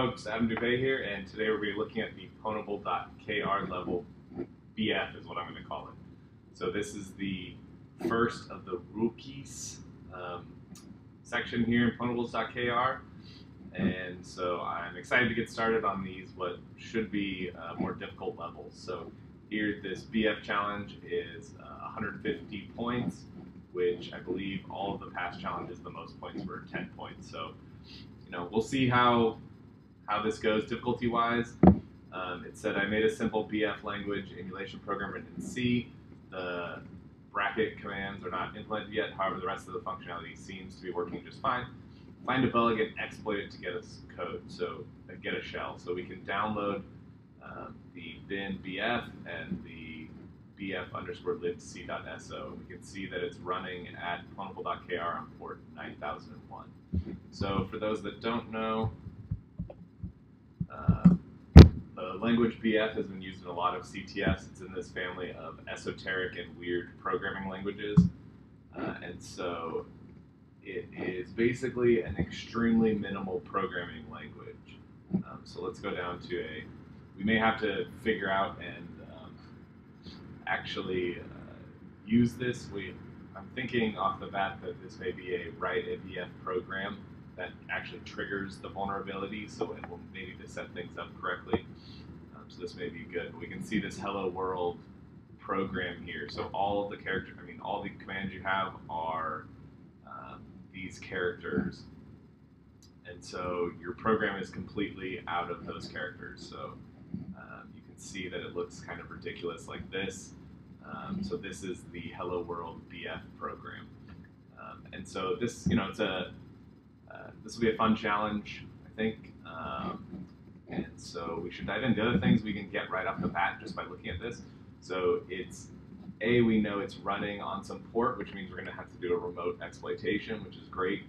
Folks, Adam Doupé here, and today we're going to be looking at the Pwnable.kr level BF is what I'm going to call it. So this is the first of the rookies section here in Pwnable.kr, and so I'm excited to get started on these what should be more difficult levels. So here this BF challenge is 150 points, which I believe all of the past challenges the most points were 10 points. So you know, we'll see how this goes difficulty-wise. It said, I made a simple BF language emulation program written in C. The bracket commands are not implemented yet. However, the rest of the functionality seems to be working just fine. Find a bug and exploit it to get us code, so get a shell. So we can download the bin BF and the BF underscore libc.so. We can see that it's running at pwnable.kr on port 9001. So for those that don't know, the language BF has been used in a lot of CTFs. It's in this family of esoteric and weird programming languages. And so it is basically an extremely minimal programming language. So let's go down to a, we may have to figure out and actually use this. I'm thinking off the bat that this may be a write a BF program that actually triggers the vulnerability, so it will maybe to set things up correctly. So this may be good. We can see this hello world program here. So all of the character, I mean, all the commands you have are these characters, and so your program is completely out of those characters. So you can see that it looks kind of ridiculous like this. So this is the hello world BF program, and so this, you know, it's a this will be a fun challenge, I think, and so we should dive into other things we can get right off the bat just by looking at this. So it's, A, we know it's running on some port, which means we're going to have to do a remote exploitation, which is great.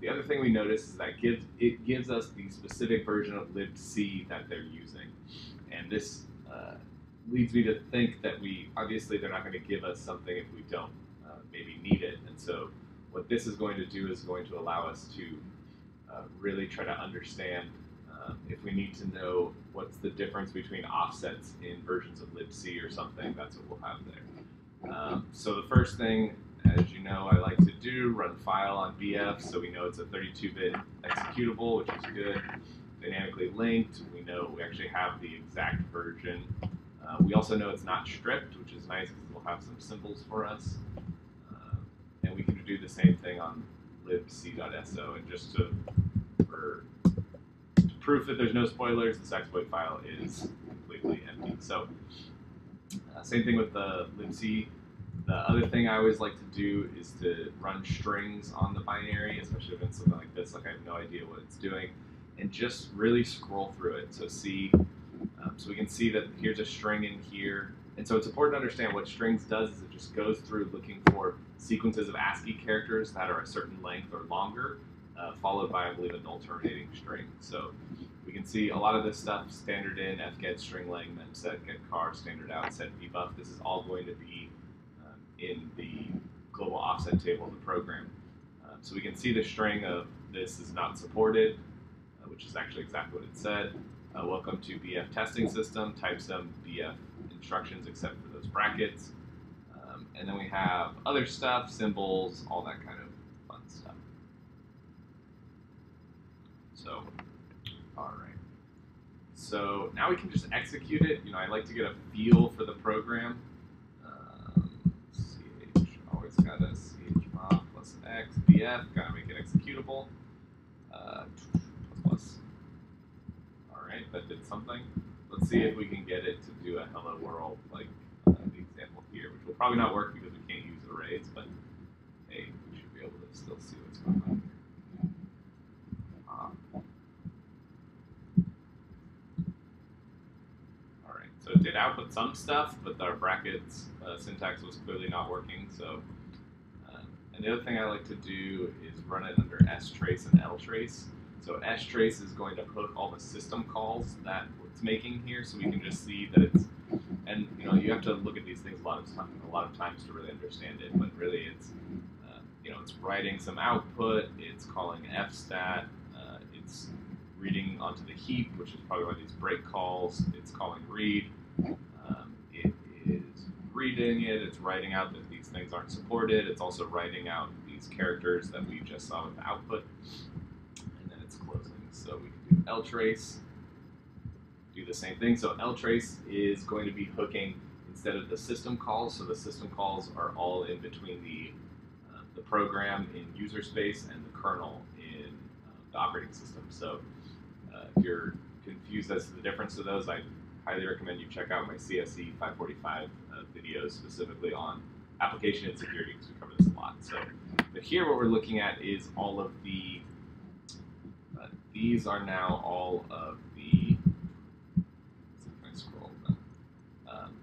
The other thing we notice is that it gives us the specific version of libc that they're using, and this leads me to think that we, obviously they're not going to give us something if we don't maybe need it, and so what this is going to do is going to allow us to really try to understand if we need to know what's the difference between offsets in versions of libc or something. That's what we'll have there. So the first thing, as you know, I like to do, run file on BF, so we know it's a 32-bit executable, which is good. Dynamically linked, we know we actually have the exact version. We also know it's not stripped, which is nice because we'll have some symbols for us. And we can do the same thing on libc.so, and just to prove that there's no spoilers, this exploit file is completely empty. So same thing with the libc. The other thing I always like to do is to run strings on the binary, especially if it's something like this, like I have no idea what it's doing, and just really scroll through it. So see, so we can see that here's a string in here. And so it's important to understand what strings does is it just goes through looking for sequences of ASCII characters that are a certain length or longer, followed by, I believe, a null terminating string. So we can see a lot of this stuff, standard in, fget, string length, memset, getcar, standard out, set dbuf. This is all going to be in the global offset table of the program. So we can see the string of this is not supported, which is actually exactly what it said. Welcome to BF testing system, type some BF instructions except for those brackets. And then we have other stuff, symbols, all that kind of fun stuff. So, all right. So now we can just execute it. You know, I like to get a feel for the program. CH, always got a chmod plus x, BF, gotta make it executable. That did something. Let's see if we can get it to do a hello world like the example here, which will probably not work because we can't use arrays, but hey, we should be able to still see what's going on here. All right, so it did output some stuff, but our brackets syntax was clearly not working. So, and the other thing I like to do is run it under strace and ltrace. So strace is going to hook all the system calls that it's making here, so we can just see that it's, and you know, you have to look at these things a lot of times to really understand it. But really, it's you know, it's writing some output, it's calling fstat, it's reading onto the heap, which is probably one of these break calls. It's calling read. It is reading it. It's writing out that these things aren't supported. It's also writing out these characters that we just saw with the output. And then it's closing. So we can do ltrace. Do the same thing. So ltrace is going to be hooking instead of the system calls. So the system calls are all in between the program in user space and the kernel in the operating system. So if you're confused as to the difference of those, I highly recommend you check out my CSE 545 videos specifically on application and security, because we cover this a lot. So, but here what we're looking at is all of the, these are now all of the,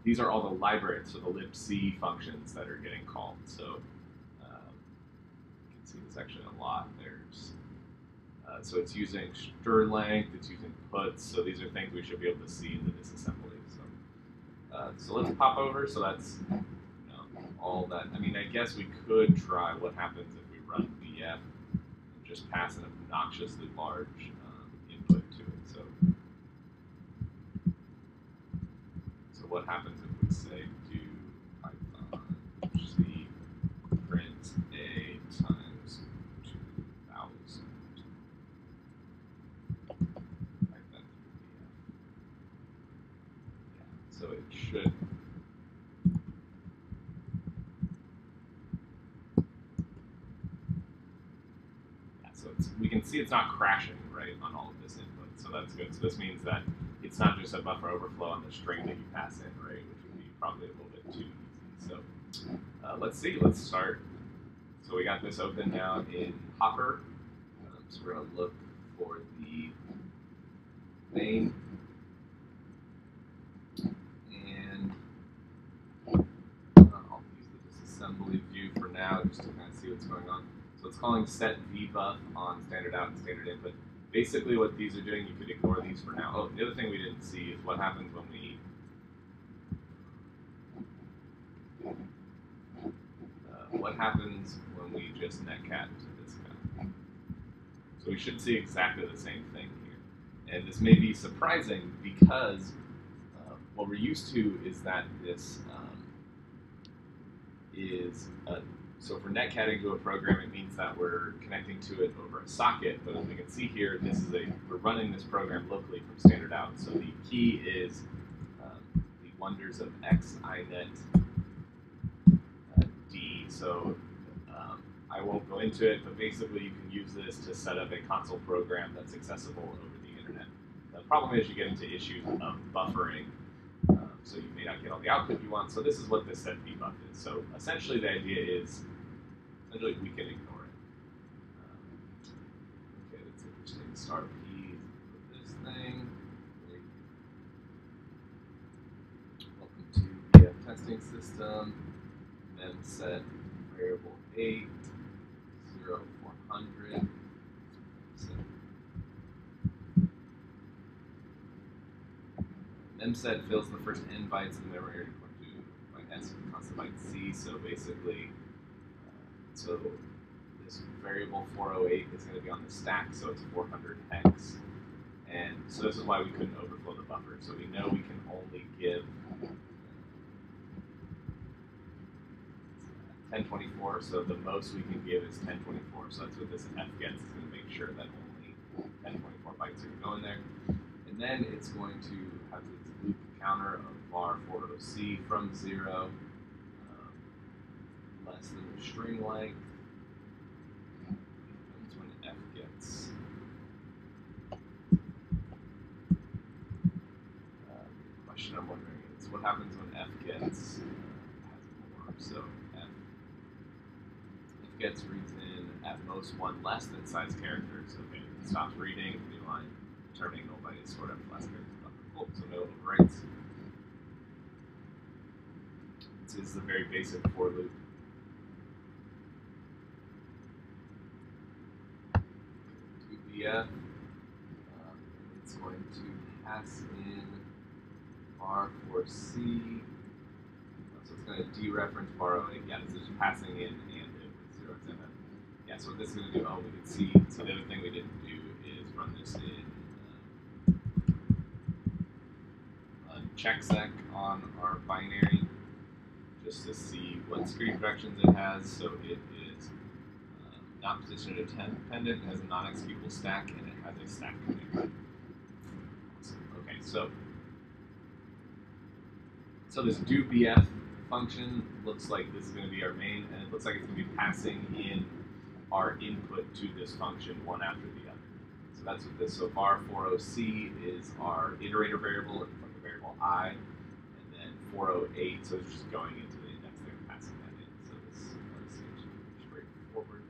these are all the libraries, so the libc functions that are getting called. So you can see there's actually a lot. There's so it's using str length, it's using puts. So these are things we should be able to see in the disassembly. So so let's pop over. So that's all that. I mean, I guess we could try what happens if we run df and just pass an obnoxiously large input to it. So. What happens if we say do Python c print a times 2000? Like that. Yeah. So it should. Yeah. So it's, we can see it's not crashing right on all of this input. So that's good. So this means that. It's not just a buffer overflow on the string that you pass in, right? Which would be probably a little bit too easy. So let's see. Let's start. So we got this open now in Hopper. So we're going to look for the main. And I'll use the disassembly view for now just to kind of see what's going on. So it's calling set vbuff on standard out and standard input. Basically, what these are doing, you could ignore these for now. Oh, the other thing we didn't see is what happens when we just netcat to this guy. So we should see exactly the same thing here. And this may be surprising because what we're used to is that this so for netcat into a program, it means that we're connecting to it over a socket. But as we can see here, this is we're running this program locally from standard out. So the key is the wonders of xinetd. So I won't go into it, but basically you can use this to set up a console program that's accessible over the internet. The problem is you get into issues of buffering. So you may not get all the output you want. So this is what this set vbuff is. So essentially the idea is, we can ignore it. Okay, that's interesting. Start p with this thing. Welcome to the testing system. Then set variable 8, 0, 400. Memset fills the first n bytes of the memory area by s with constant byte c. So basically, so this variable 408 is going to be on the stack, so it's 400 hex. And so this is why we couldn't overflow the buffer. So we know we can only give 1024. So the most we can give is 1024. So that's what this f gets. It's going to make sure that only 1024 bytes are going to go in there. And then it's going to have this loop counter of var 40c from 0 less than the string length. That's when f gets the question I'm wondering is what happens when f gets more. So f gets reads in at most one less than size characters. Okay, it stops reading, new line, returning null by sort of less characters. So no overwrites. This is the very basic for loop. To the F, it's going to pass in var4c. So it's going to dereference var0. Yeah, this is just passing in and it with 0 and 7. Yeah, so what this is going to do, oh, we can see. So the other thing we didn't do is run this in checksec on our binary just to see what security protections it has. So it is not position dependent, it has a non-executable stack, and it has a stack connector. Okay, so this doBF function looks like this is going to be our main, and it looks like it's going to be passing in our input to this function one after the other. So that's what this, so var40c is our iterator variable and from the variable I, and then 408, so it's just going into the index there and passing that in. So this seems straightforward.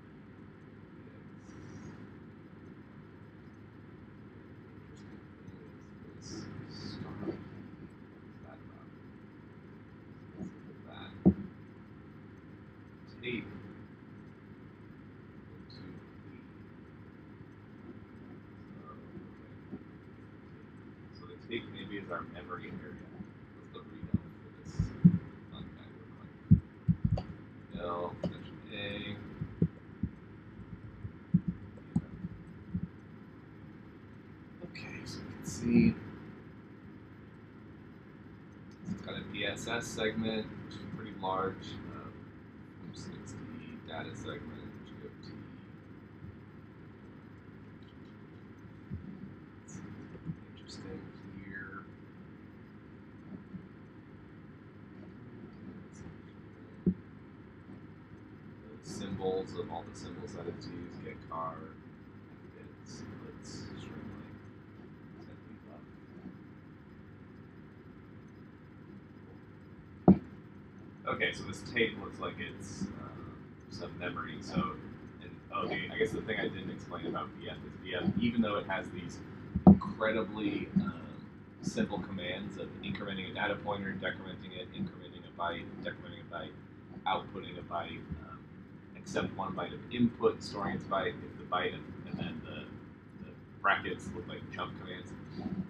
Maybe is our memory area. What's the readout for this fun guy look like? L, section A. Okay, so you can see it's got a DSS segment, which is pretty large. XD data segment. Of all the symbols that it's used, get car, bits, splits, string length, set debug. Okay, so this tape looks like it's some memory. So, and oh, I guess the thing I didn't explain about BF is BF, even though it has these incredibly simple commands of incrementing a data pointer, decrementing it, incrementing a byte, decrementing a byte, outputting a byte. Except one byte of input, storing its byte, is the byte, and then the brackets look like jump commands.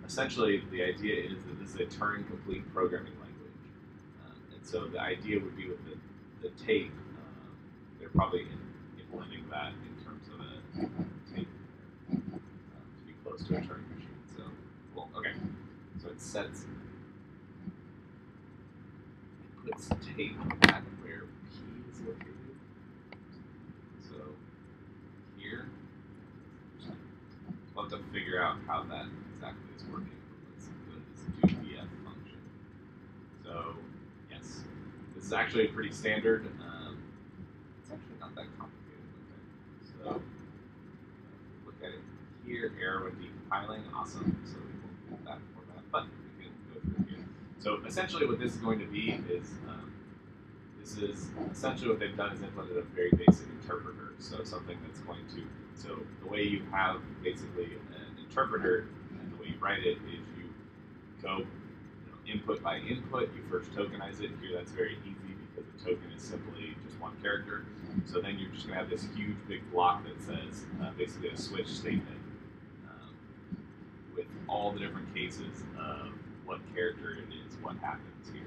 Essentially, the idea is that this is a Turing-complete programming language. And so the idea would be with the tape, they're probably implementing that in terms of a tape to be close to a Turing machine. So, well, okay. So it sets, it puts tape back where P is located. We'll have to figure out how that exactly is working. Let's go to this doBF function. So, yes, this is actually pretty standard. It's actually not that complicated. Okay. So, look at it here. Error when decompiling. Awesome. So we won't do that for that, but we can go through here. So essentially, what this is going to be is this is essentially what they've done is implemented a very basic interpreter. So something that's going to, so the way you have basically an interpreter and the way you write it is you go input by input, you first tokenize it. Here that's very easy because the token is simply just one character. So then you're just going to have this huge big block that says basically a switch statement with all the different cases of what character it is, what happens here.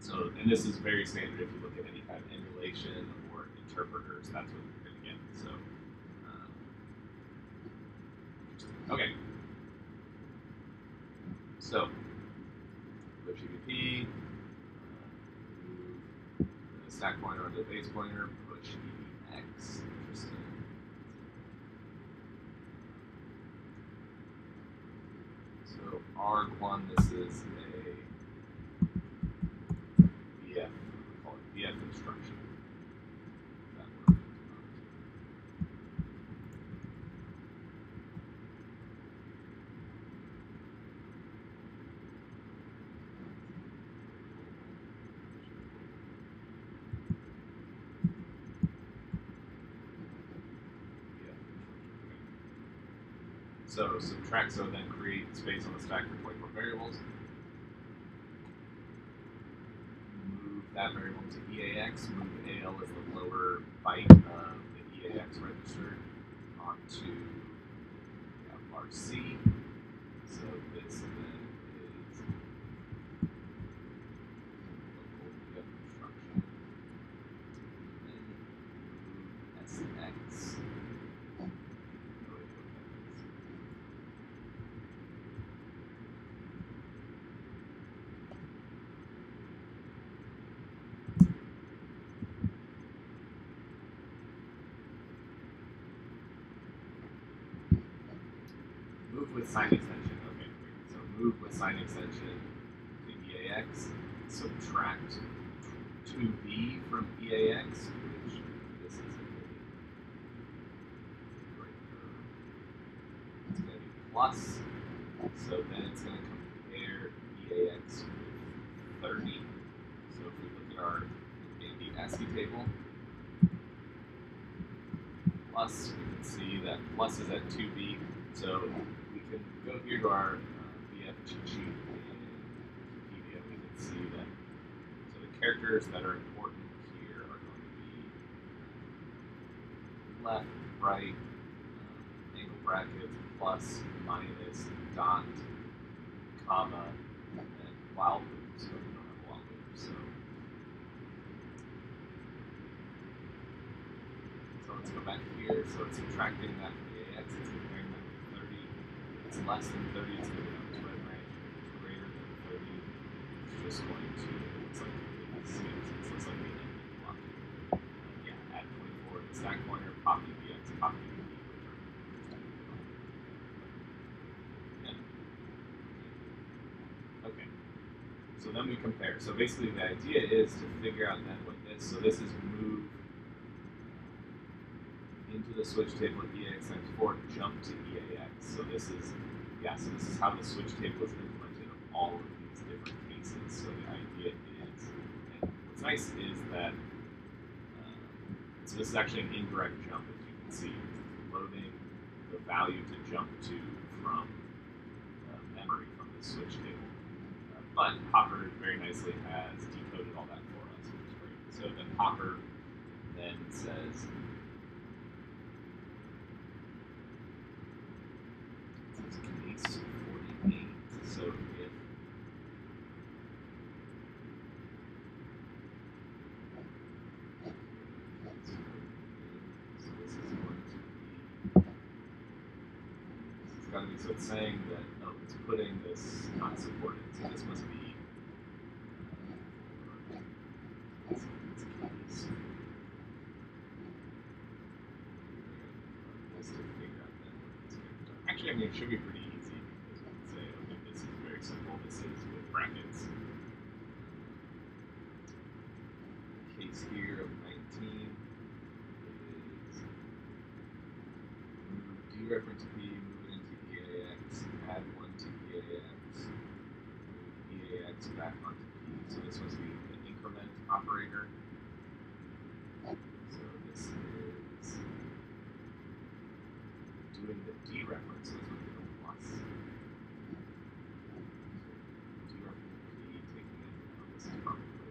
So, and this is very standard if you look at any kind of emulation or interpreters, that's what you're going to get. So, okay. So, push EBP, move the stack pointer onto the base pointer, push EX. Interesting. So, arg1, this is a BF instruction. So subtract, so then create space on the stack for 24 variables. That variable to EAX, move AL as the lower byte of the EAX register onto RC. So this then is local instruction. And then move SX. Move with sign extension. Okay, so move with sign extension to EAX. Subtract 2B from EAX, which this is right there. It's going to be plus. So then it's going to compare EAX with 30. So if we look at our the ASCII table, plus, we can see that plus is at 2B. So we can go here to our BF cheat sheet and Wikipedia. We can see that so the characters that are important here are going to be left, right, angle brackets, plus, minus, dot, comma, and while loops. So we don't have while loops. So let's go back here. So it's subtracting that from the AX. It's comparing that to 30. If it's less than 30, it's going to go to a branch. If it's greater than 30, it's just going to, it looks like it looks like the end block. Yeah, add 24 in the stack pointer, copy BX, copy BX. So then we compare. So basically the idea is to figure out then what this, so this is move into the switch table at EAX times 4, jump to EAX. So this is, yeah, so this is how the switch table is implemented in all of these different cases. So the idea is, and what's nice is that, so this is actually an indirect jump, as you can see, it's loading the value to jump to from memory from the switch table. But Hopper very nicely has decoded all that for us, which is great. So then Hopper then says, case 48. So if so this is going to be it's gotta be so it's saying that it's putting this not supported. So this must be actually, I mean, it should be pretty easy because we can say, okay, this is very simple, this is with brackets. The case here of 19 is move dereference B, move it into EAX, add 1 to EAX, move EAX back onto P. So this must be an increment operator. So this is doing the dereference, so this would be the plus. Dereference P, taking it out. This is probably interesting.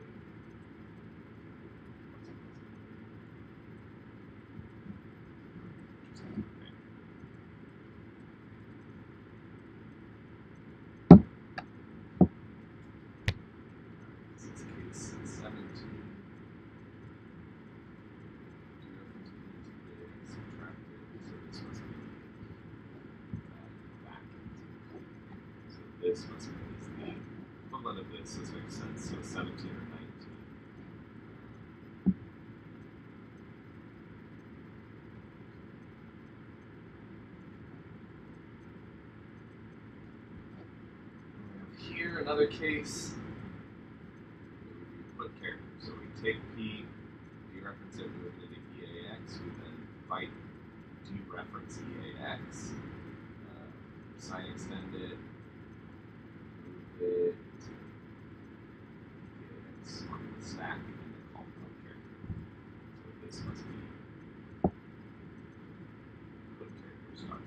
This is case 17. This must be the equivalent of this. This makes sense. So 17 or 19. And we have here another case. We put character. So we take P, dereference it, move it into EAX. We then invite dereference EAX, sign extend it. It is on the stack and then call from character. So this must be put character start.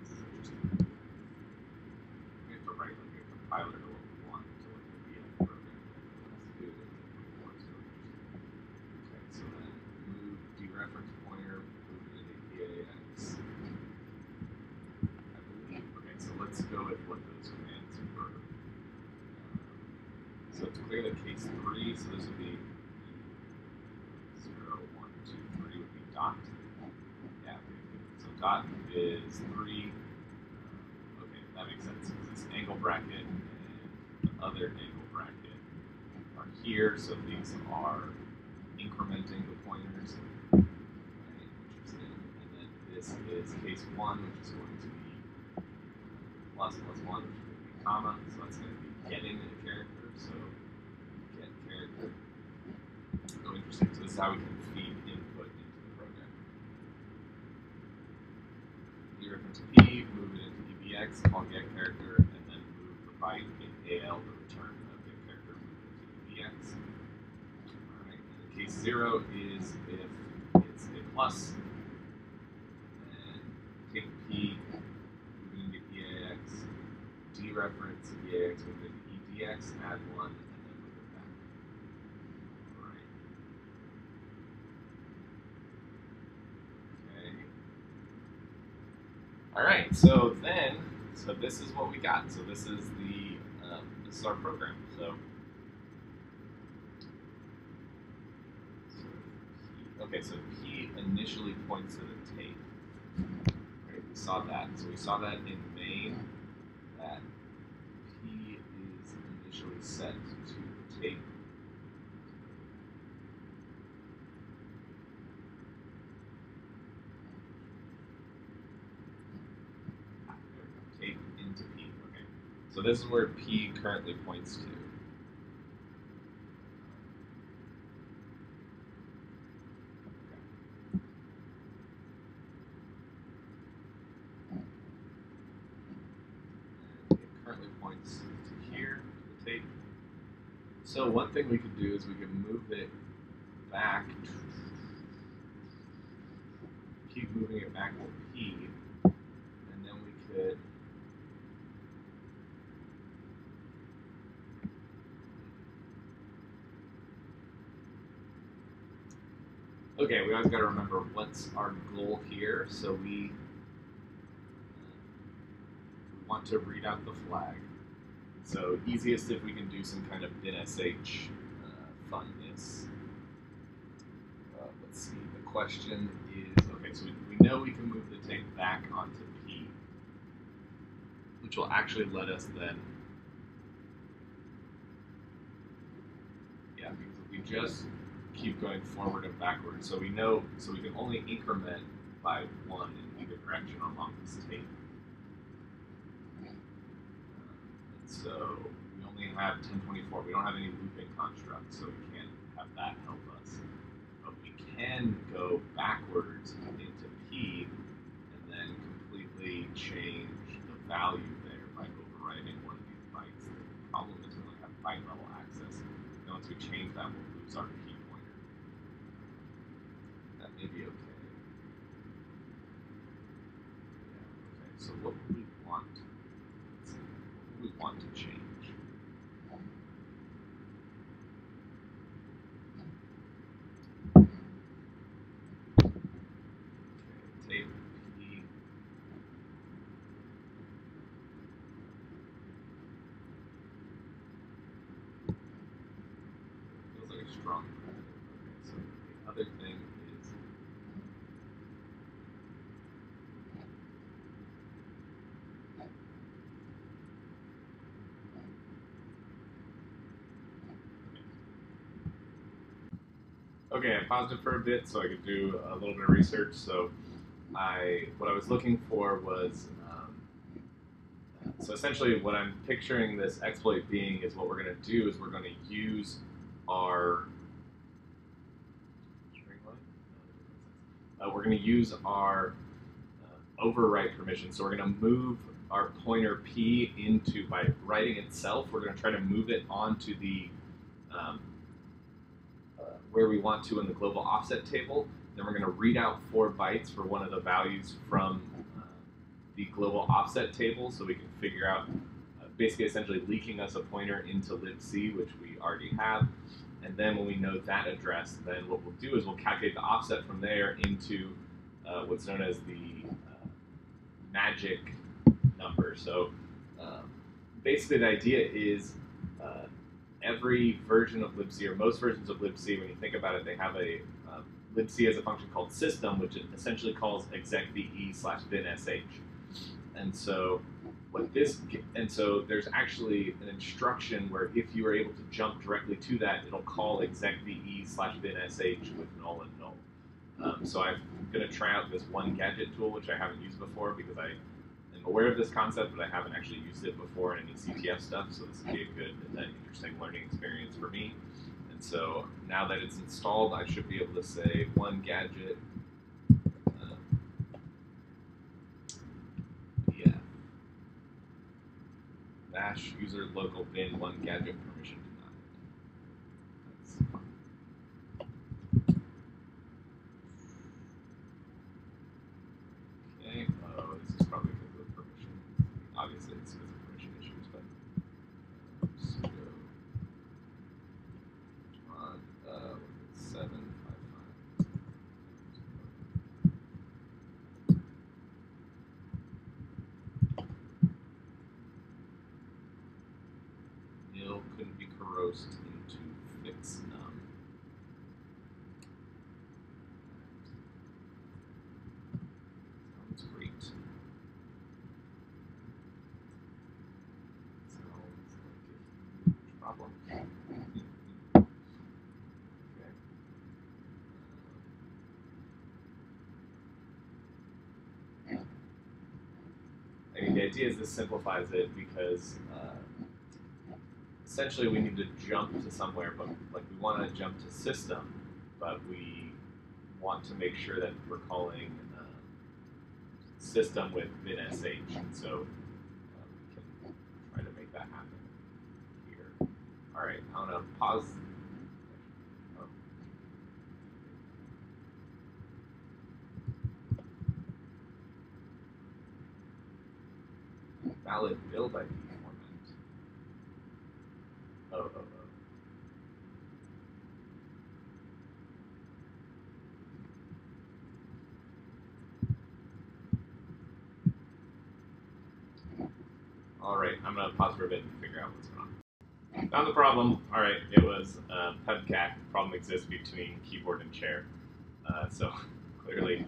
This is interesting. We have to write like a compiler to what we want, so like a BF program that has to do with it. So then move dereference pointer, move it into EAX. I believe. Okay, so let's go with what those commands were. So it's clear that case 3, so this would be 0, 1, 2, 3 would be dot. Yeah, okay, good. So dot is 3. Okay, that makes sense because it's angle bracket and the other angle bracket. here, so these are incrementing the pointers. Right, and then this is case one, which is going to be plus plus one, which is going to be comma. So that's going to be getting a character. So get character. So interesting. So this is how we can feed input into the program. Here into P, move it into EBX, call get character, and then move the byte in AL to return of get character into EBX. Alright, and case zero is if it's a plus, and take P, move it into EAX, dereference EAX, move it into EDX, add one, and then move it back. Alright, so then, this is what we got. So this is the this is our program. So okay, so P initially points to the tape. Right, we saw that. So we saw that in main that P is initially set to the tape. So this is where P currently points to. Okay. And it currently points to here, the tape. So one thing we could do is we can move it back. Keep moving it back to P, and then we could okay, we always got to remember what's our goal here. So we want to read out the flag. So easiest if we can do some kind of binsh funness. Let's see. The question is okay. So we know we can move the tape back onto P, which will actually let us then. Yeah, because if we just keep going forward and backward. So we know, so we can only increment by one in either direction along this tape. And so we only have 1024. We don't have any looping constructs, so we can't have that help us. But we can go backwards into P and then completely change the value there by overriding one of these bytes. The problem is we only have byte level access. And once we change that, we'll lose our P. Maybe okay. Yeah, okay. So what would we want? What would we want to change? Okay, tape P. Feels like a strong one. Okay, so the other thing. Okay, I paused it for a bit so I could do a little bit of research. So what I was looking for was, so essentially what I'm picturing this exploit being is what we're going to do is we're going to use our, overwrite permission. So we're going to move our pointer P into, by writing itself, we're going to try to move it onto the, where we want to in the global offset table. Then we're going to read out 4 bytes for one of the values from the global offset table, so we can figure out, basically essentially leaking us a pointer into libc, which we already have. And then when we know that address, then what we'll do is we'll calculate the offset from there into what's known as the magic number. So basically the idea is every version of libc, or most versions of libc, when you think about it, they have a libc as a function called system, which essentially calls execve/binsh. And so what this, and so there's actually an instruction where if you are able to jump directly to that, it'll call execve/binsh with null and null. So I'm going to try out this one gadget tool, which I haven't used before because I am aware of this concept, but I haven't actually used it before in any CTF stuff. So this would be a good and interesting learning experience for me. And so now that it's installed, I should be able to say one gadget. Bash user local bin one gadget permission denied. Okay, oh, this is probably because of the permission. Obviously, it's because of permission issues, but let's go on 755. Couldn't be corrosed into fix num. Sounds great. Sounds like a huge problem. Okay. I mean, the idea is this simplifies it because essentially, we need to jump to somewhere, but like we want to jump to system, but we want to make sure that we're calling system with binsh. And so we can try to make that happen here. All right, I'm going to pause. Oh. Valid build ID. All right, I'm going to pause for a bit and figure out what's going on. Found the problem. All right, it was pwcat. The problem exists between keyboard and chair. So clearly,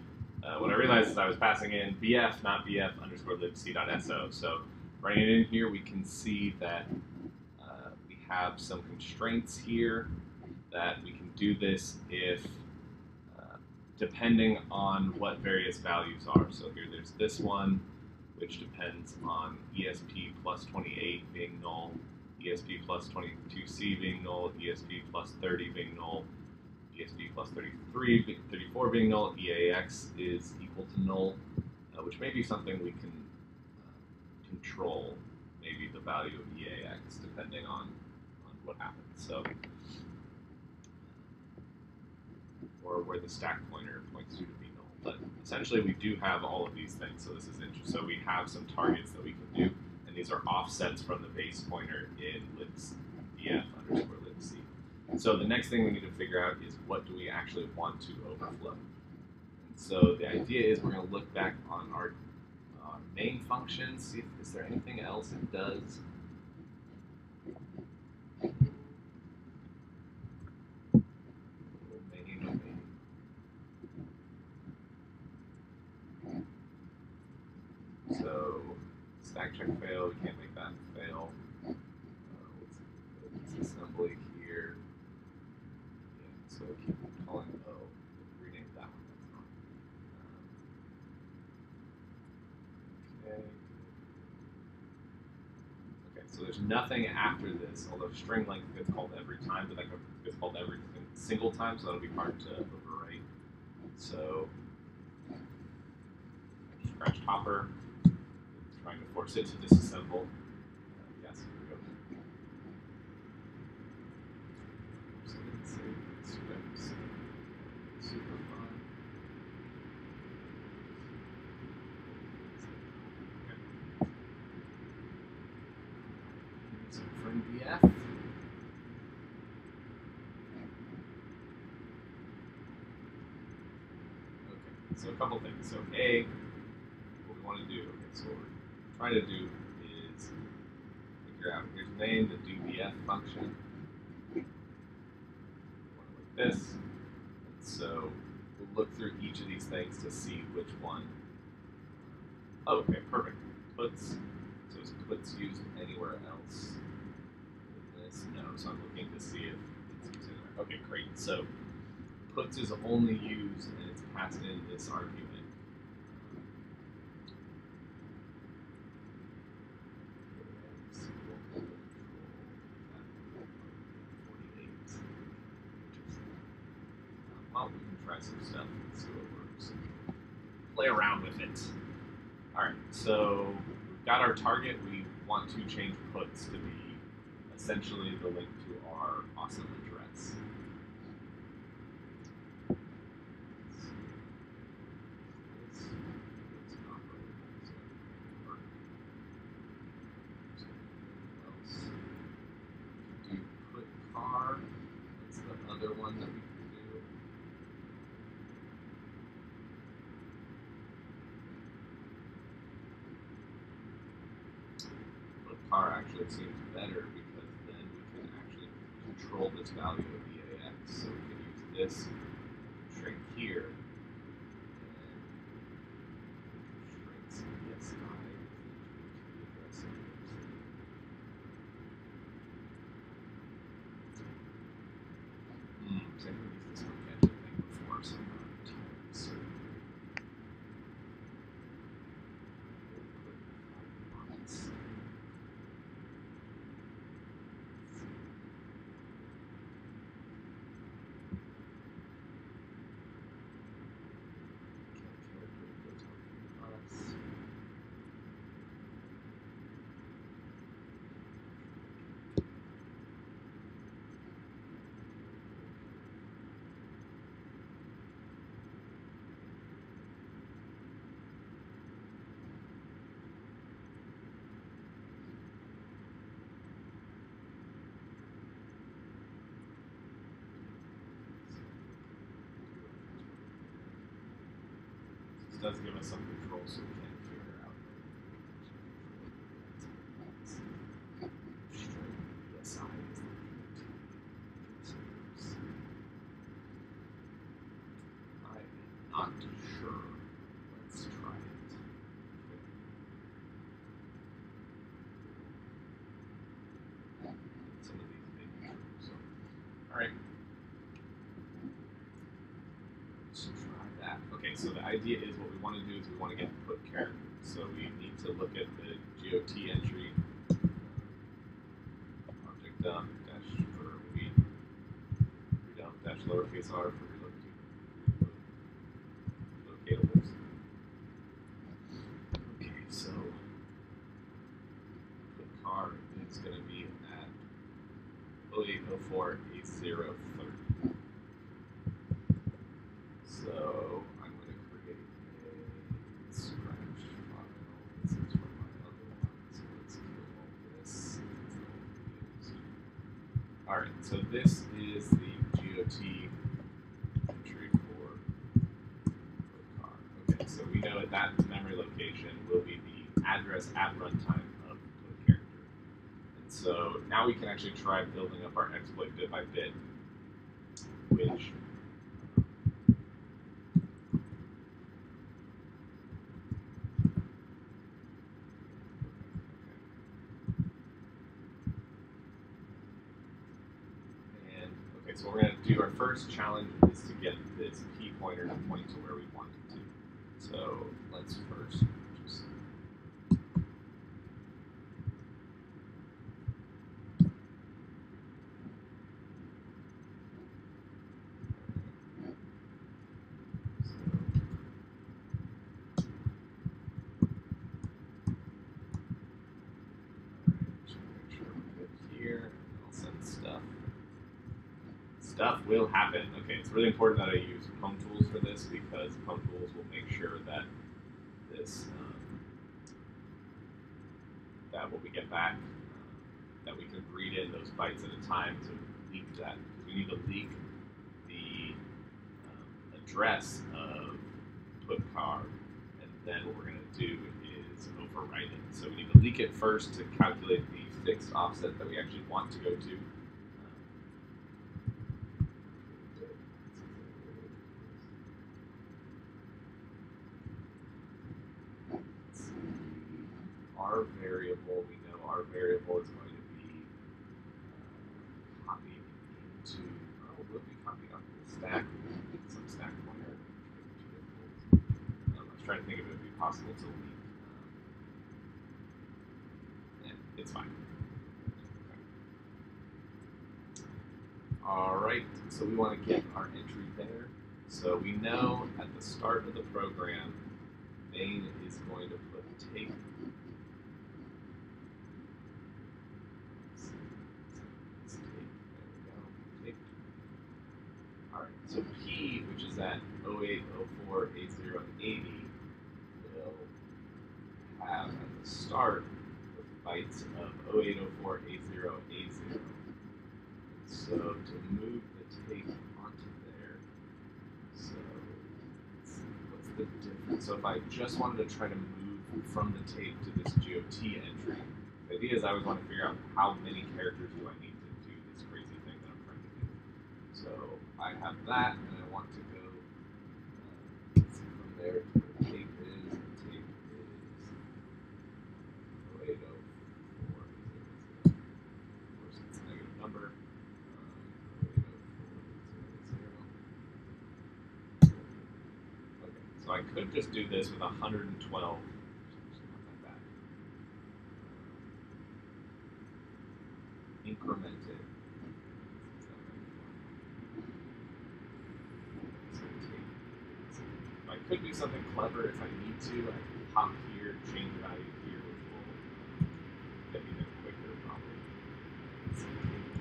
what I realized is I was passing in bf, not bf underscore libc.so. So running it in here, we can see that have some constraints here that we can do this if depending on what various values are. So here there's this one, which depends on ESP plus 28 being null, ESP plus 22C being null, ESP plus 30 being null, ESP plus 34 being null, EAX is equal to null, which may be something we can control, maybe the value of EAX, depending on what happens, so, or where the stack pointer points to be null. But essentially, we do have all of these things. So this is interesting. So we have some targets that we can do, and these are offsets from the base pointer in libc_bf underscore libc. So the next thing we need to figure out is what do we actually want to overflow. And so the idea is we're going to look back on our main function. See if is there anything else it does. So stack check fail, we can't make that fail. Let's assembly here. Yeah, so we keep calling O. Rename that one. That's fine. Okay, so there's nothing after this, although string length gets called every time, but that gets called every single time, so that'll be hard to overwrite. So scratched Hopper, trying to force it to disassemble. Yes, here we go. So let's say scripts, super fun. Okay. Use a friend BF. Okay, so a couple things. So A, want to do, okay, so what we're trying to do is figure out, here's name, the dbf function, we want it like this, and so we'll look through each of these things to see which one, oh, okay, perfect, puts, so is what's used anywhere else in this? No, so I'm looking to see if it's used anywhere. Okay, great. So puts is only used and it's passed in this argument. Well, we can try some stuff and see what works. Play around with it. Alright, so we've got our target. We want to change puts to be essentially the link to our awesome address. Do put car, that's the other one that we can do. Car actually seems better because then we can actually control this value of EAX. So we can use this shrink here and shrink CSI to the address of the so I can use this one-gadget thing before, so I'm not totally certain. This does give us some control, so we can figure out that we SI is I am not sure. Let's try it. Some of these may be true, so. All right. Okay, so the idea is what we want to do is we want to get put character. So we need to look at the GOT entry, object dump dash for read, redump dash lowercase r for relocatables. Okay, so put car is going to be at 08048030. So I'm going to create a scratch file. This is from my other one, so let's kill all this. Alright, so this is the GOT entry for car. Okay, so we know at that memory location will be the address at runtime of the character. And so now we can actually try building up our exploit bit by bit, which so we're going to do our first challenge is to get this key pointer to point to where we want it to. So let's first just stuff will happen. Okay, it's really important that I use pwnTools for this because pwnTools will make sure that this that what we get back that we can read in those bytes at a time to leak that. Because we need to leak the address of put car, and then what we're going to do is overwrite it. So we need to leak it first to calculate the fixed offset that we actually want to go to. Variable variable, we know our variable is going to be copied into, will be copied onto the stack, some stack pointer. I was trying to think if it would be possible to leak. Yeah, it's fine. Okay. All right, so we want to get our entry there. So we know at the start of the program, main is going to put take. So P, which is at 08048080, will have at the start the bytes of 08048080. So to move the take onto there, so what's the difference? So if I just wanted to try to move from the take to this GOT entry, the idea is I would want to figure out how many characters do I need to do this crazy thing that I'm trying to do. So I have that, and I want to go from there to where the tape is. The tape is 0804, of course it's a negative number, 0804, 0, 0. Okay, so I could just do this with 112. Could do something clever if I need to. I can pop here, change value here, which will get me there quicker, probably. Tape is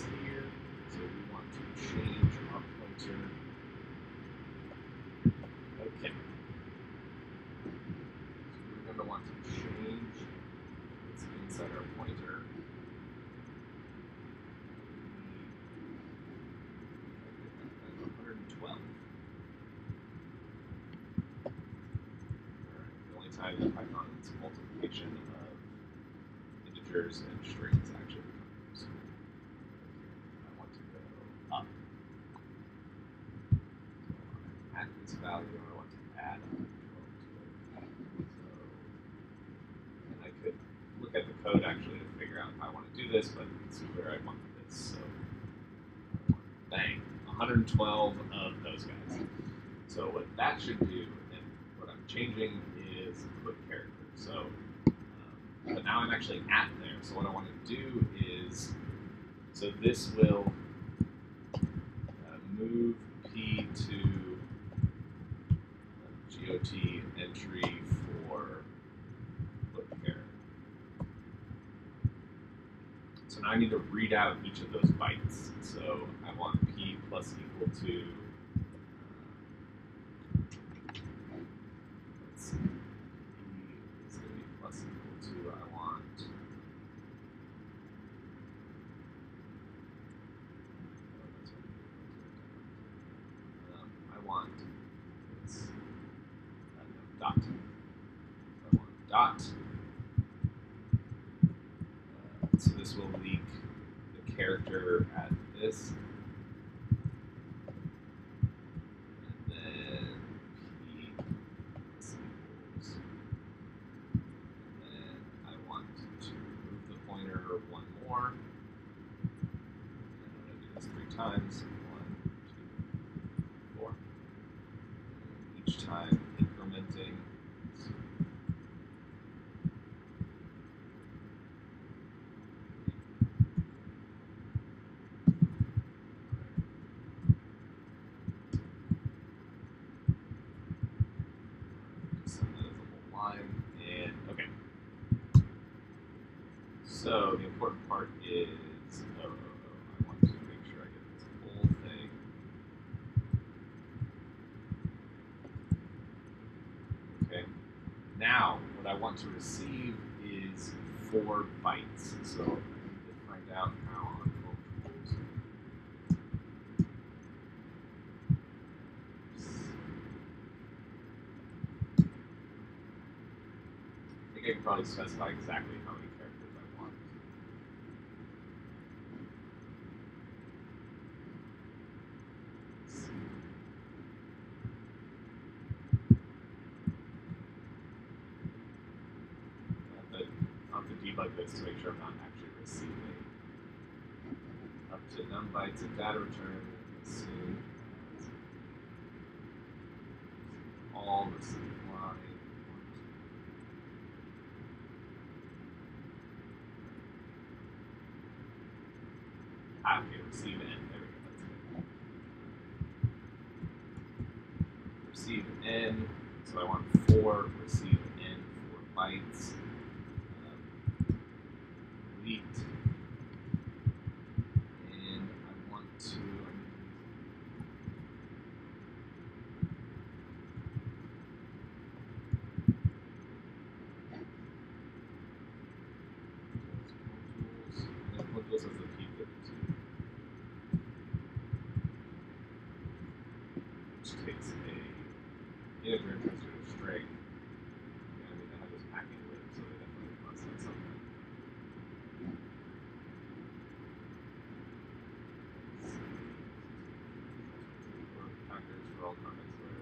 here, so we want to change our pointer. Okay. So we're going to want to change what's inside our pointer. And strings actually. So I want to go up. So at this value, I want to add 112 to it. So, and I could look at the code actually to figure out if I want to do this, but it's where I want this. So bang, 112 of those guys. So what that should do, and what I'm changing is put character. So but now I'm actually at there, so what I want to do is, so this will move P to GOT entry for flip care. So now I need to read out each of those bytes. So I want P plus equal to, let's see. I want dot. So I want dot. So this will leak the character at this. So the important part is, I want to make sure I get this whole thing. Okay. Now, what I want to receive is 4 bytes. So I need to find out how on pwnable.kr. I think I can probably specify exactly how many. fix to make sure I'm not actually receiving up to num bytes of data return. Let's see. All receive line. I can receive end. There we go. That's good. Receive end. So I want 4 receive end 4 bytes. Leaked. And I want to pwnTools as the key that is, which takes a integer transfer to string. Yeah, I mean, I have this packing lib, so they definitely must have something. Packers for all comments where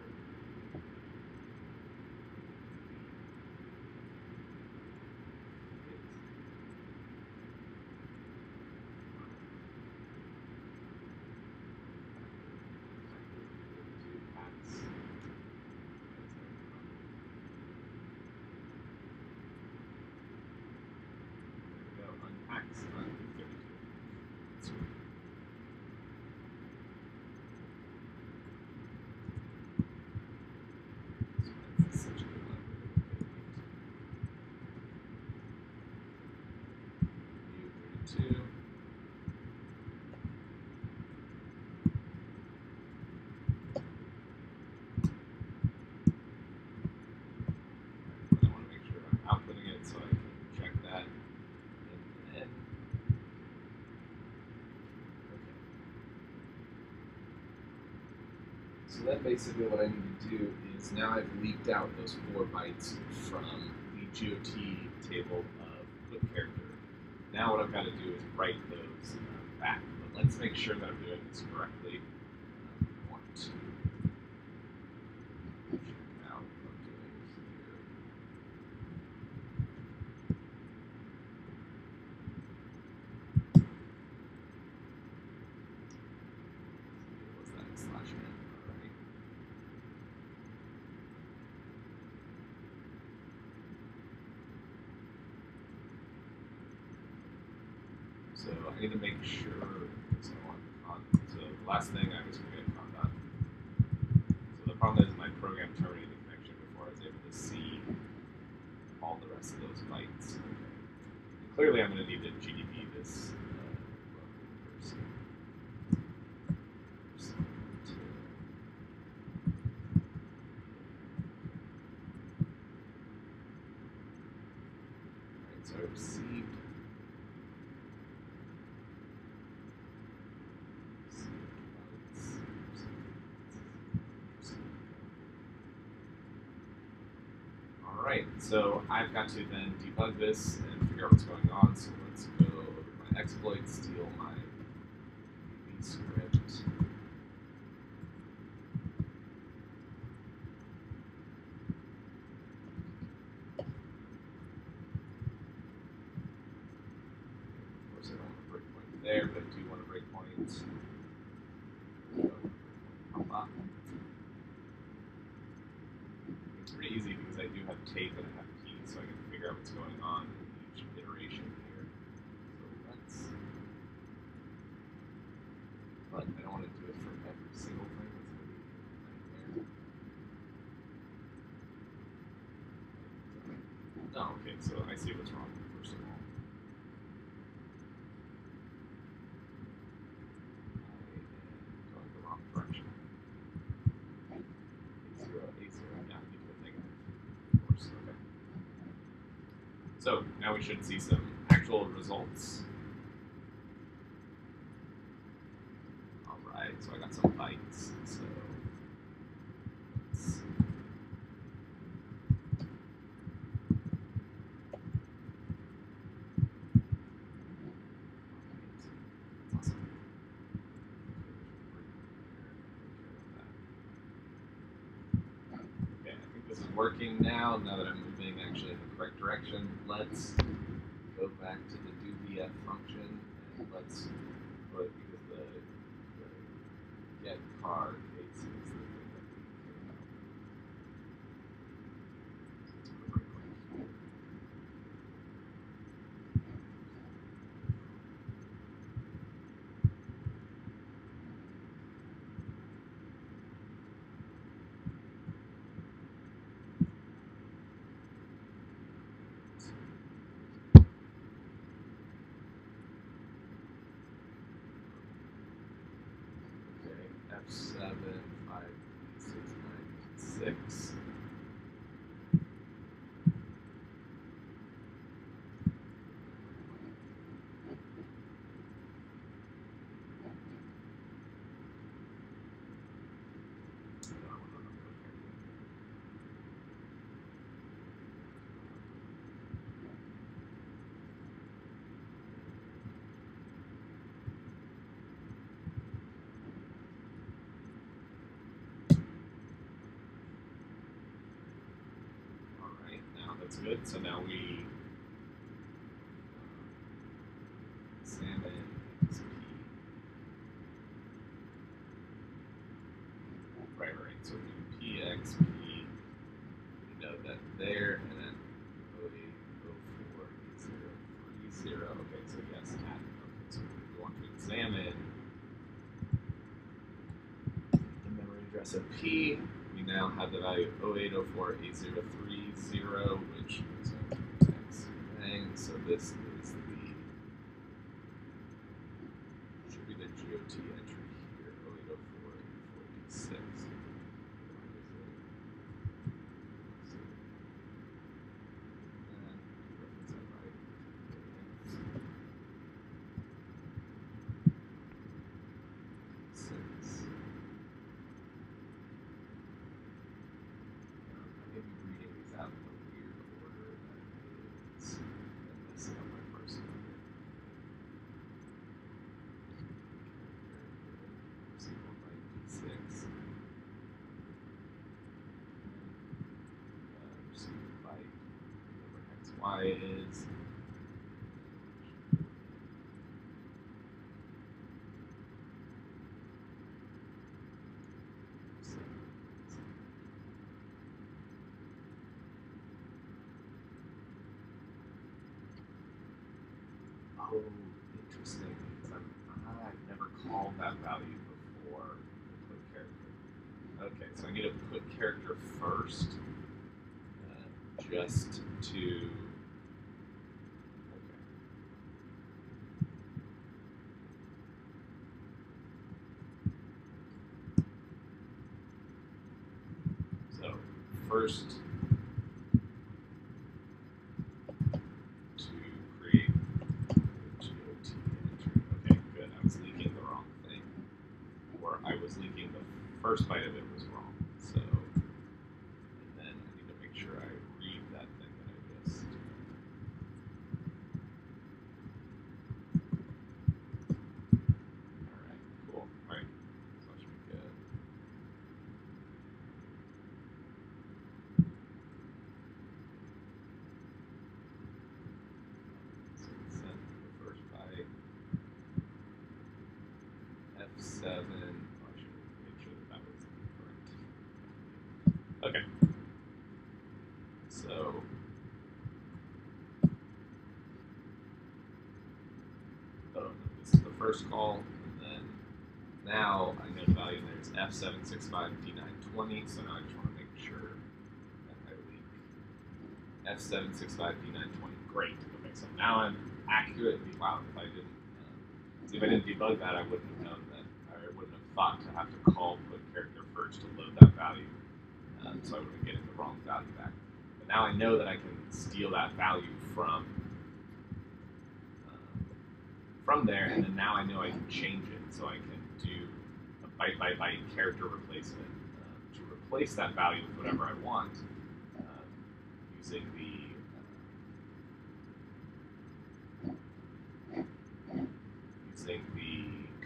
So then basically what I need to do is now I've leaked out those 4 bytes from the GOT table of put character. Now what I've got to do is write those back. But let's make sure that I'm doing this correctly. I want to check out what I'm doing here. What's that slash n? So I need to make sure so I want conduct. So the last thing I was forgetting conduct. So the problem is my program terminated the connection before I was able to see all the rest of those bytes. Okay. And clearly I'm going to need to GDB this person. Alright, so I received. So I've got to then debug this and figure out what's going on. So let's go over to my exploit, steal my VB script. Of course, I don't want a breakpoint there, but I do want a breakpoint. Easy because I do have tape and I have keys, so I can figure out what's going on in each iteration here. So let's. But I don't want to do it for every single thing. That's going to be a nightmare. No, okay, so I see what's wrong, first of all. So now we should see some actual results. All right, so I got some bytes. So let's see. That's awesome. Okay, I think this is working now. Now that I'm moving actually in the correct direction, let's go go back to the doDF function, and let's put, because the get car case is the thing that we care about. That's good. So now we salmon XP. Right. So we do PXP, we know that there, and then 08048030. Okay, so yes, add. Okay, so we want to examine the memory address of P. We now have the value of 08048030, which is the next thing. So this is the distributed GOT entry here, 08048486. Is oh, interesting. I've never called that value before the put character. Okay, so I need to put character first, just to. First, to create the GOT entry. Okay, good. I was leaking the wrong thing. Or I was leaking the first byte of it was wrong. So, and then I need to make sure I read that thing that I just. Alright, cool. Alright, so that should be good. Okay, so this is the first call, and then now I know the value there is F765D920, so now I just want to make sure that I leak F765D920. Great. Okay, so now I'm accurately, wow, if I didn't debug that, I wouldn't have known that, or I wouldn't have thought to have to call put character first to load that value. So I would have been getting the wrong value back. But now I know that I can steal that value from there, and then now I know I can change it. So I can do a byte by byte character replacement to replace that value with whatever I want using the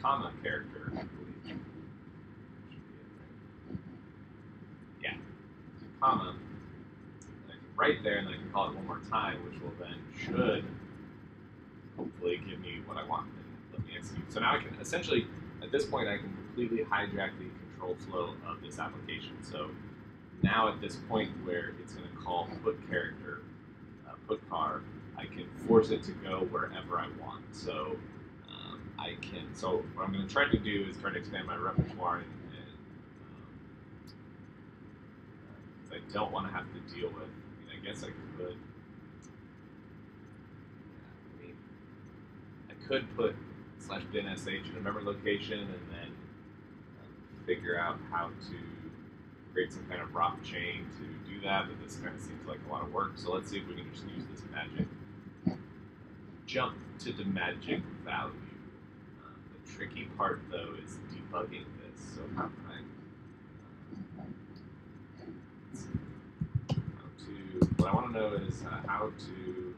comma character. Comma, and I can write there, and then I can call it one more time, which will then should hopefully give me what I want and let me execute. So now I can essentially, at this point, I can completely hijack the control flow of this application. So now at this point where it's going to call put character, put car, I can force it to go wherever I want. So I can. So what I'm going to try to do is try to expand my repertoire, and I don't want to have to deal with. I mean, I guess I could. I mean, I could put /binsh in a memory location, and then figure out how to create some kind of ROP chain to do that, but this kind of seems like a lot of work. So let's see if we can just use this magic jump to the magic value. The tricky part, though, is debugging this. So how can I? What I want to know is how to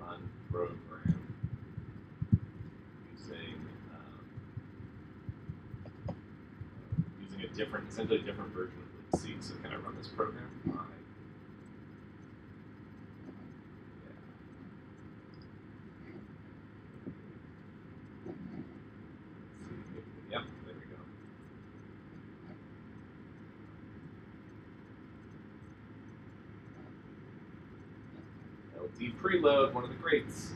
run program. Essentially a different version of Lib C. So can I run this program? Yeah. Yep, there we go. LD preload, one of the greats.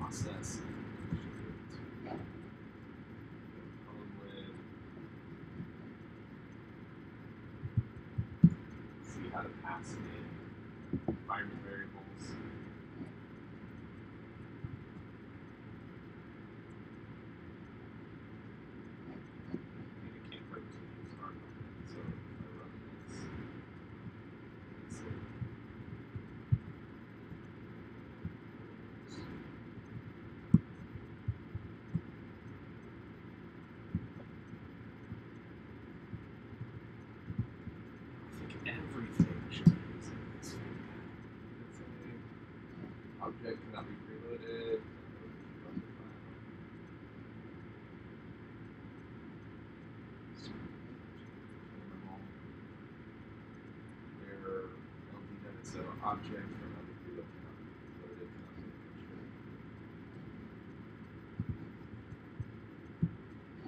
Process. See how to pass in environment variables. So object from other people cannot be loaded.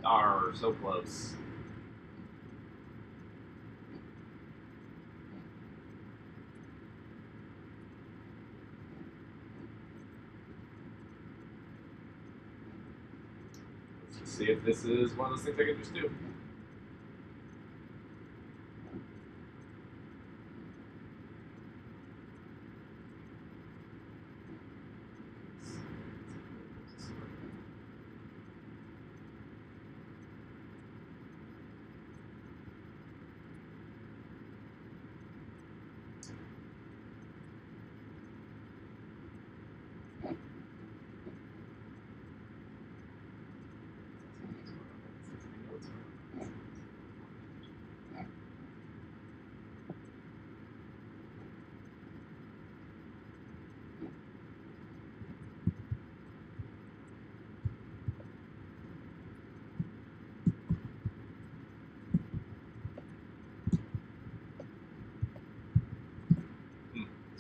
Arr, so close. Let's just see if this is one of those things I can just do.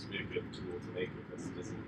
Be a good tool to make with this, doesn't it?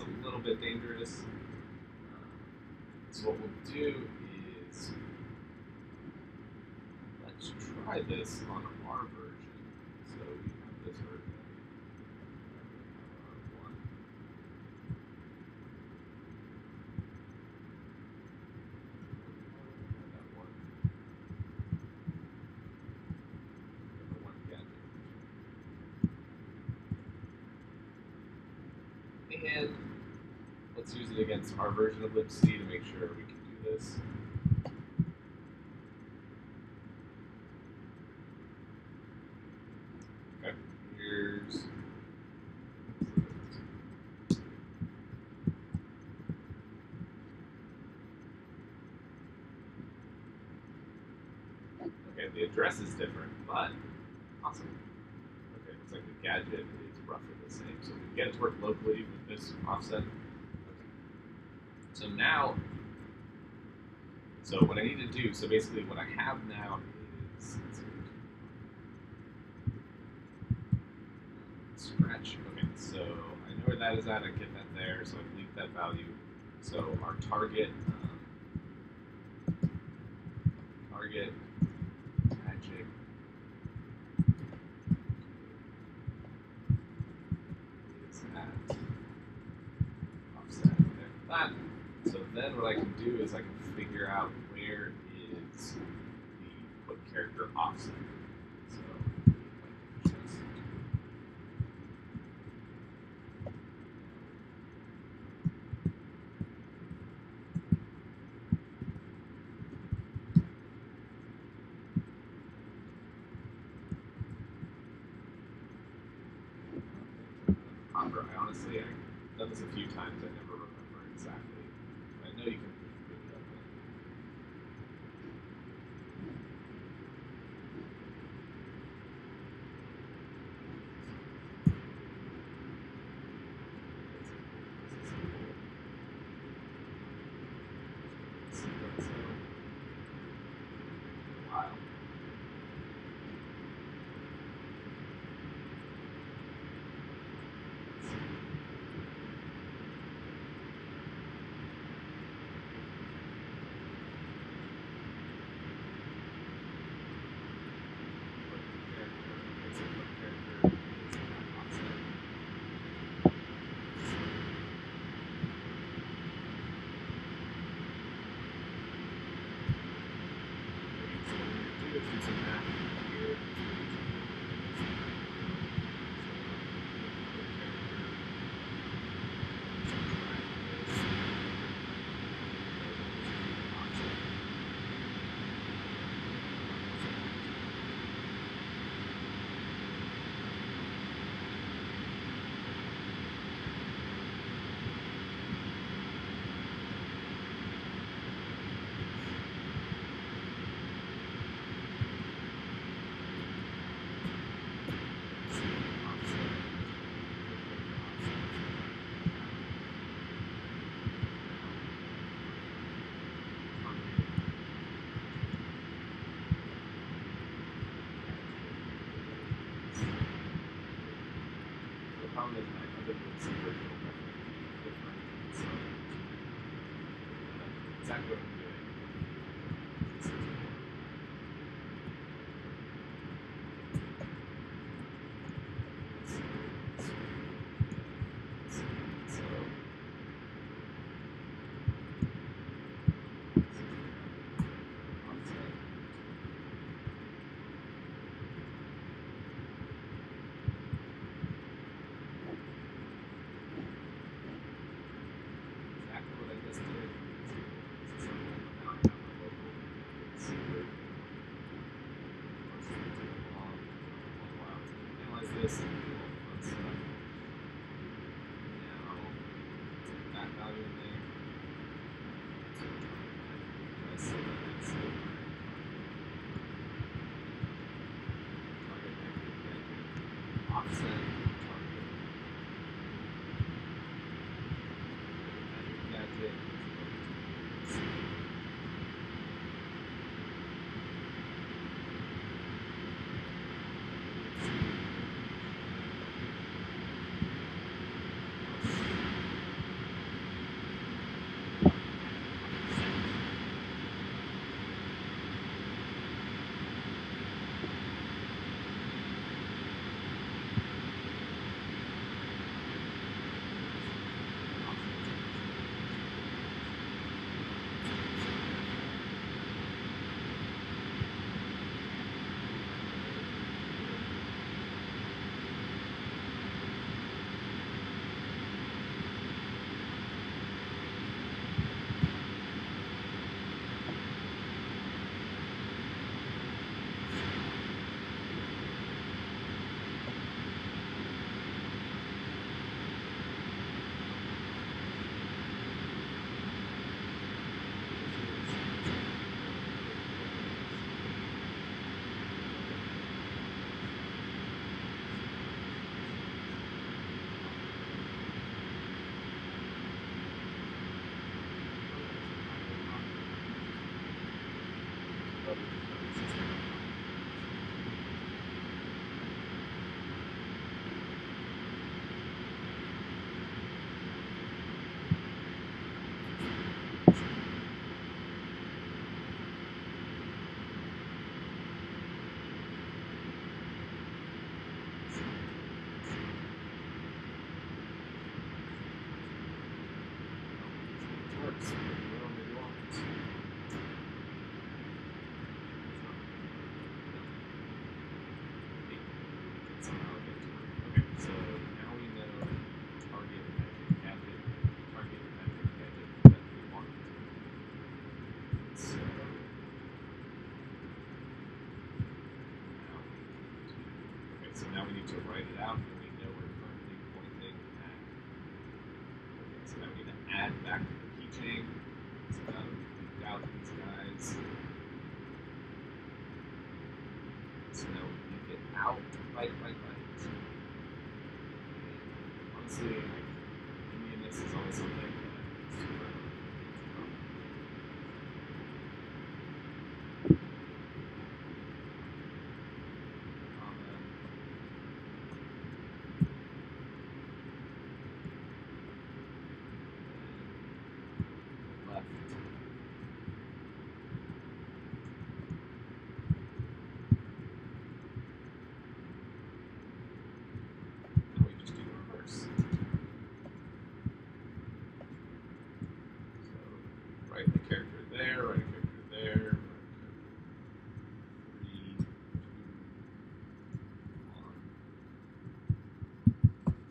It's a little bit dangerous. So what we'll do is let's try this on our version. So we have this version. And let's use it against our version of libc to make sure we can do this. Okay, here's. Okay, the address is different, but awesome. Okay, looks like the gadget is roughly the same. So we can get it to work locally with this offset. Okay. So now, so what I need to do, so basically what I have now is scratch. Okay, so I know where that is at. I get that there, so I can leave that value. So our target, magic. That. So then what I can do is I can figure out where is the put character offset. So I can just Hopper, I've done this a few times, I never remember exactly. I know you can pick it up. Exactly what I'm doing. Exactly what I just did.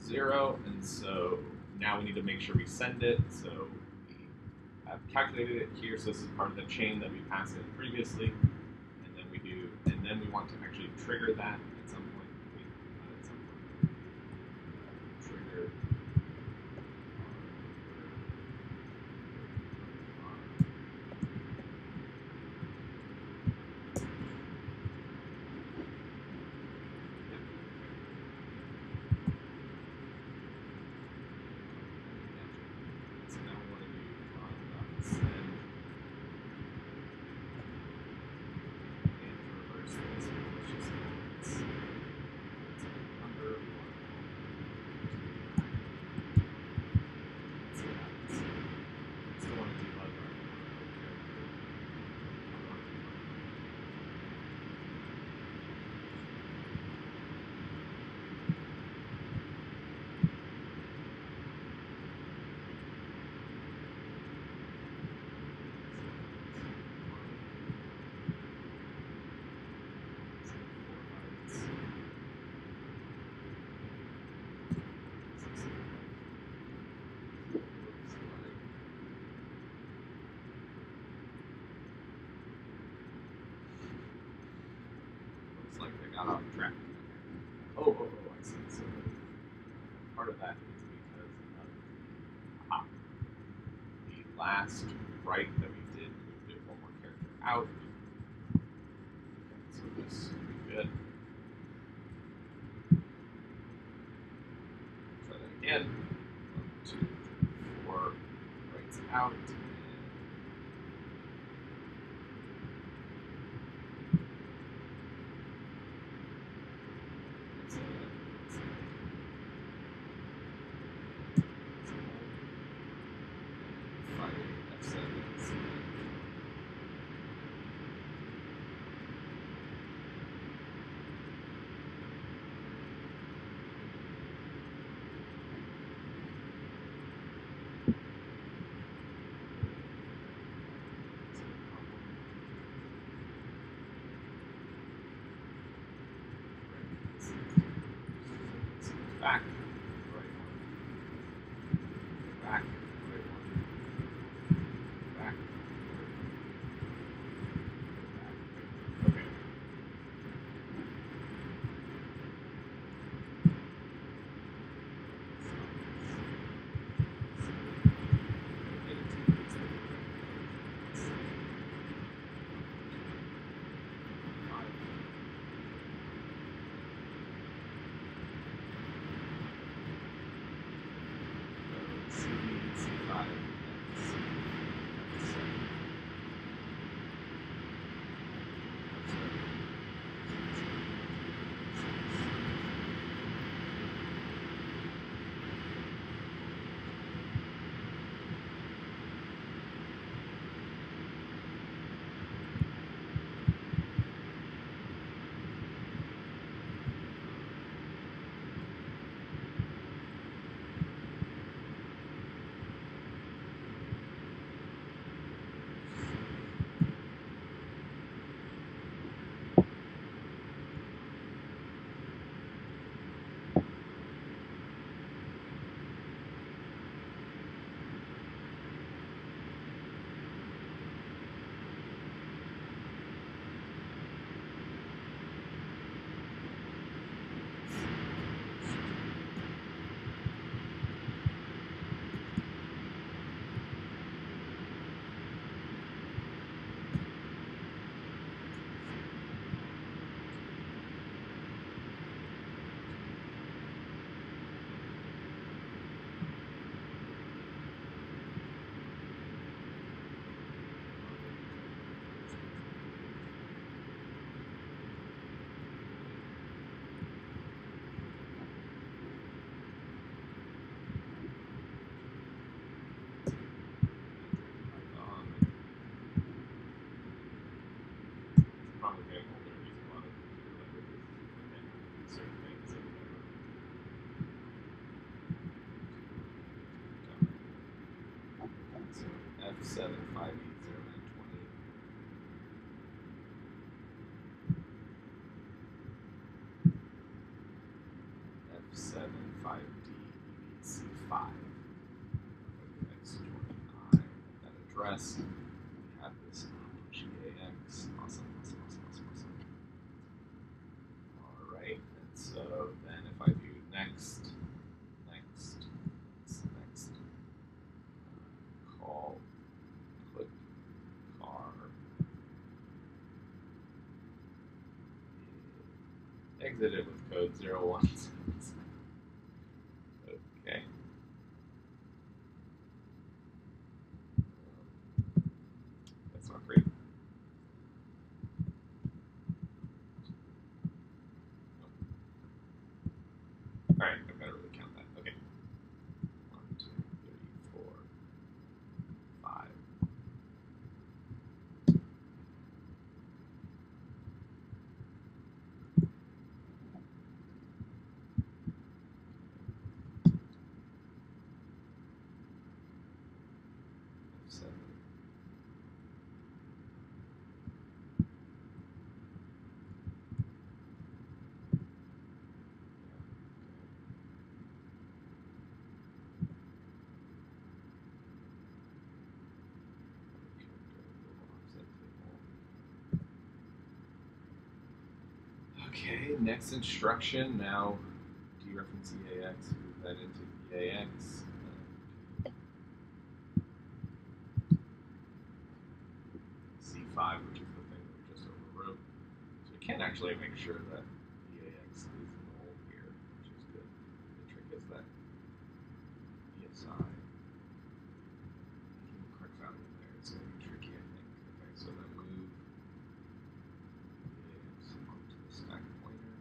0, and so now we need to make sure we send it. So we have calculated it here. So this is part of the chain that we passed in previously, and then we do, and then we want to actually trigger that at some point. Trigger off track. Oh, I see. So part of that is because of the last write that we did. We did one more character out. Okay, so this is pretty good. Try that again. 1, 2, 3, 4 writes out. exited with code 017. Okay. That's not great. Oh. All right, I've got to really count that. Okay. 1, 2, 3, 4, 5. Okay, next instruction, now dereference EAX, move that into EAX. C5, which is the thing that we just overwrote. So we can actually make sure that EAX is null here, which is good. The trick is that ESI, the correct value there is going to be tricky, I think. Okay, so then move EAX equal to the stack pointer.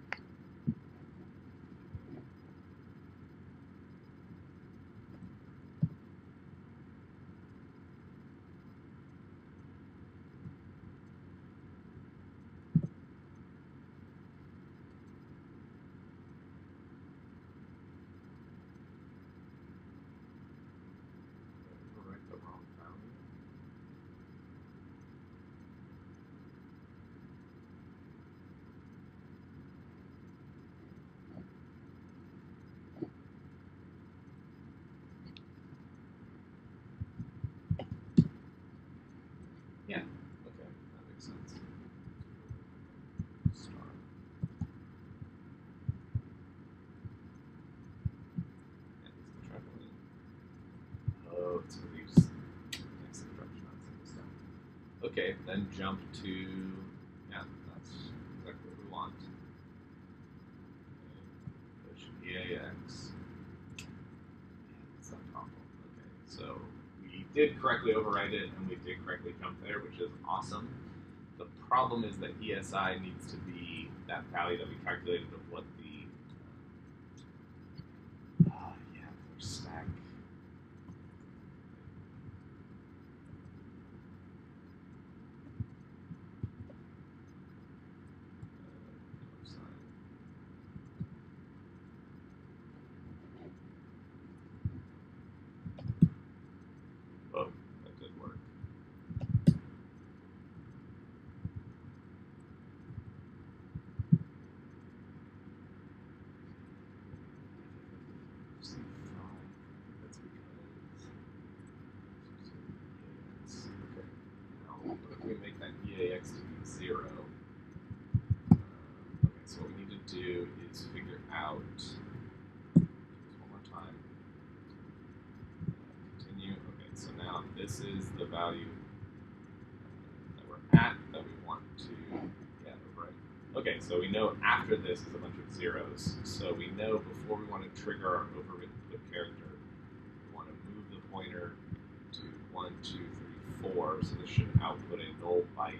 The wrong value. Yeah, okay, that makes sense. Start. And it's the trampoline. Oh, it's really next instruction on simple stuff. Okay, then jump to, yeah, that's exactly what we want. Okay, push EAX. It's not awful. Okay, so we did correctly override it and we did correctly jump there, which is awesome. The problem is that ESI needs to be that value that we calculated of what the for stack. Oh, that did work. C5, that's because. Okay. Now, what if we make that EAX to be 0? Okay, so what we need to do is figure out. So now this is the value that we're at that we want to get over. Okay, so we know after this is a bunch of zeros. So we know before we want to trigger our overwritten put character, we want to move the pointer to 1, 2, 3, 4. So this should output a null byte.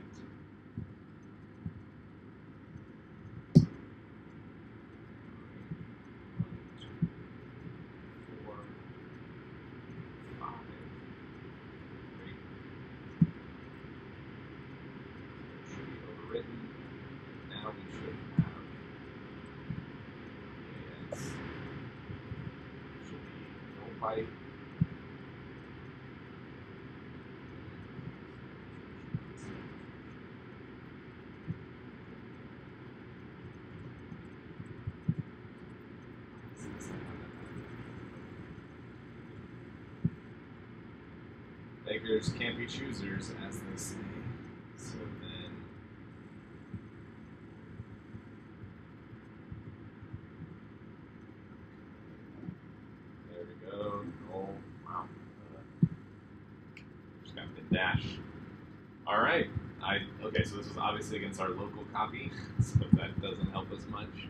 Now we should have EAX should be null byte. Beggars can't be choosers, as they say. So then. Dash. All right. Okay, so this was obviously against our local copy, so that doesn't help us much.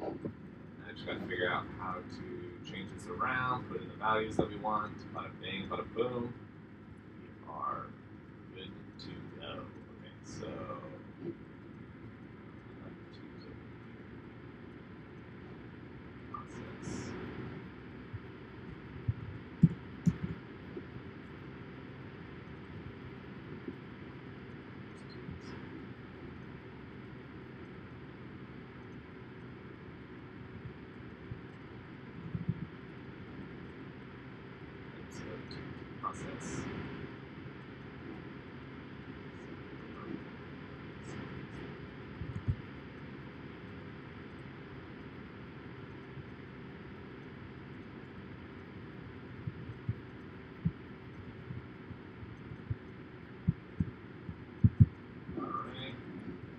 I just got to figure out how to change this around, put in the values that we want, bada bang, bada boom. We are good to go. Okay, so...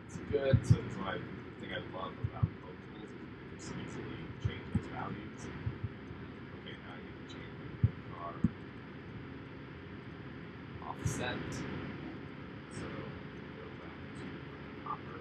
So that's what I think I love about pwntools, is you can just easily change those values. Okay, now you can change our offset. So go back to Hopper.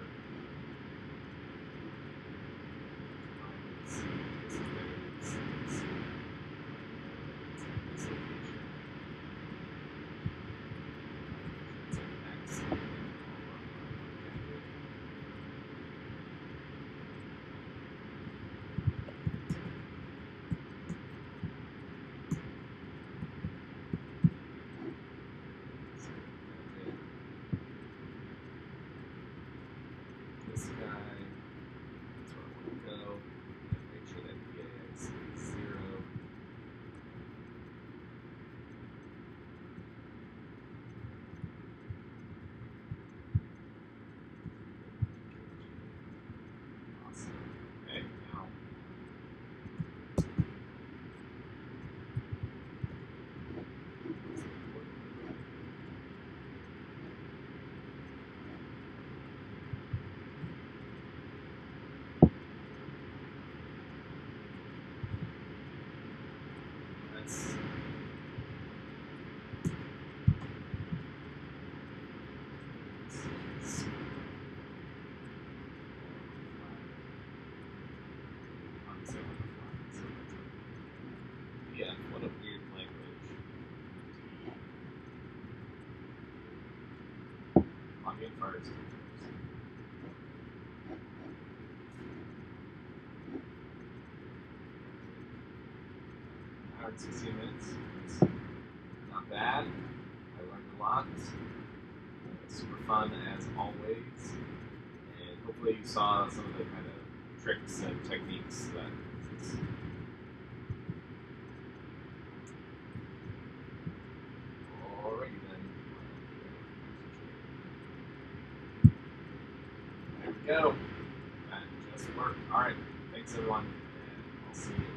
Yeah, what a weird language. Log in first. Hour and 16 minutes. It's not bad. I learned a lot. It's super fun as always. And hopefully you saw some of the kind of tricks and techniques that exist. Go. That just worked. All right. Thanks, everyone, and I'll see you.